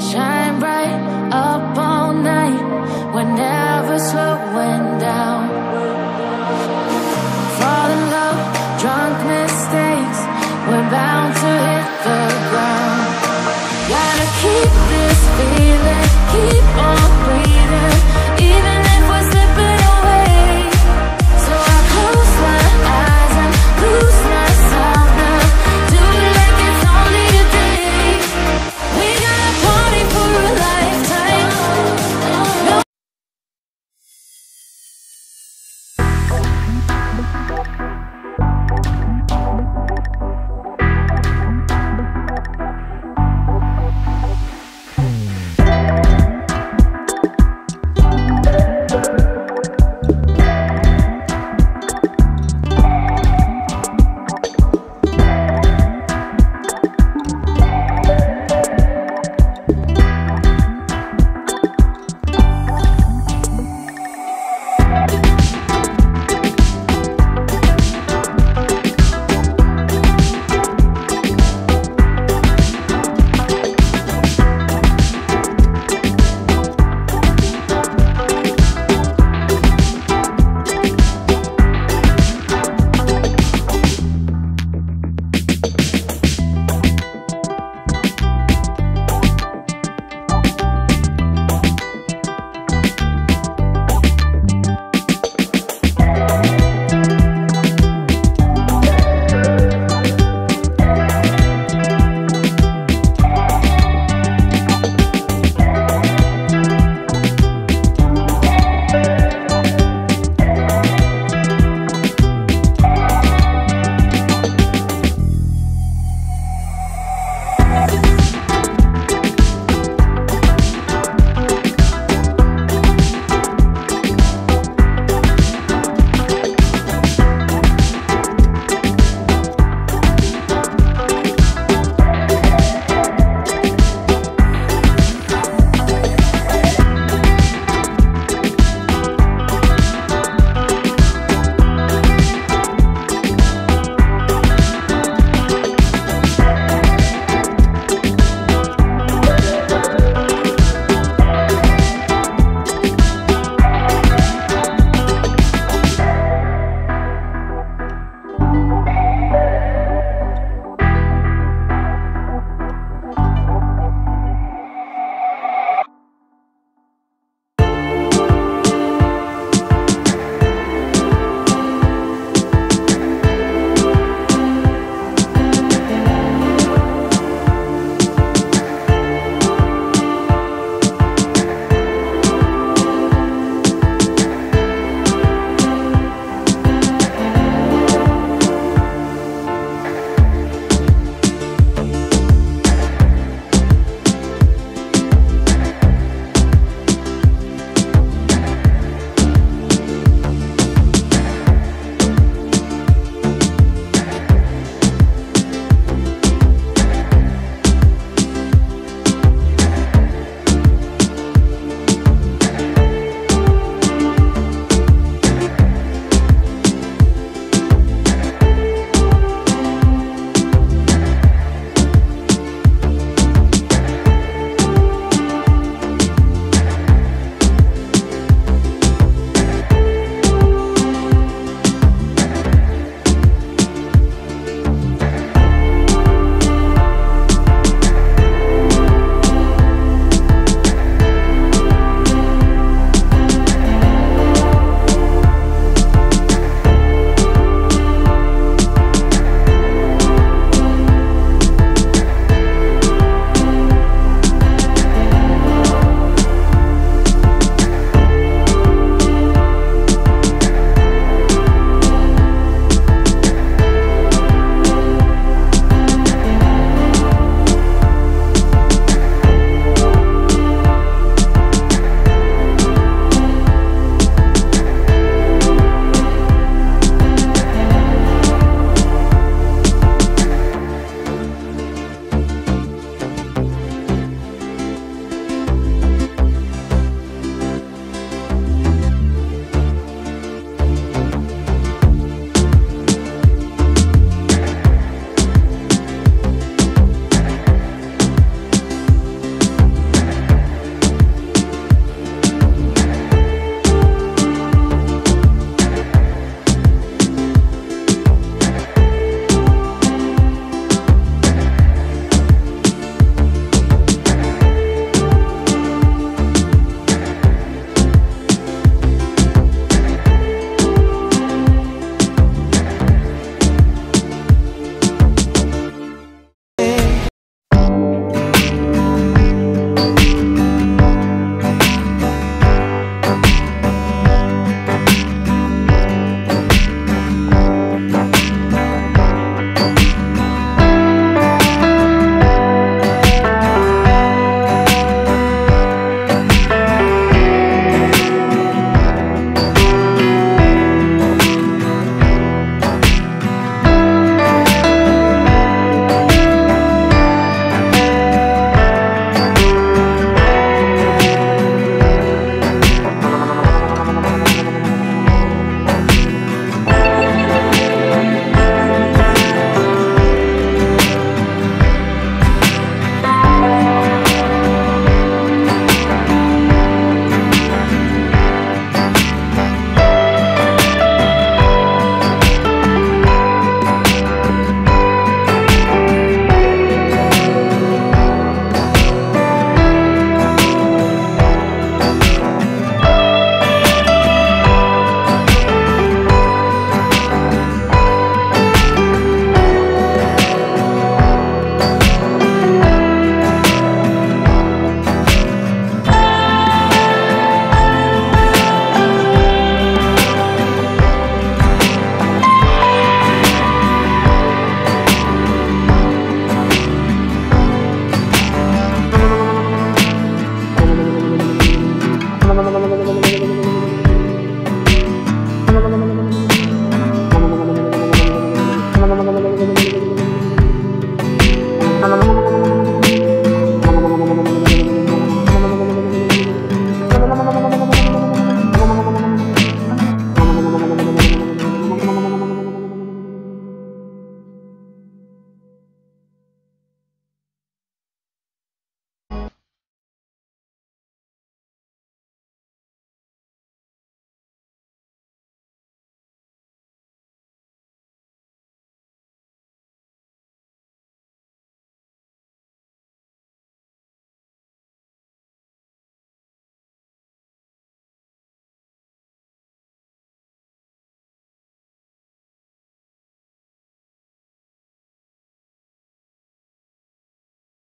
Shine bright up all night. We're never slowing down. Fall in love, drunk mistakes. We're bound to hit the ground. Gotta keep this feeling, keep on breathing, even if we're slipping away. So I close my eyes and lose myself now. Do it like it's only a day. We gotta party for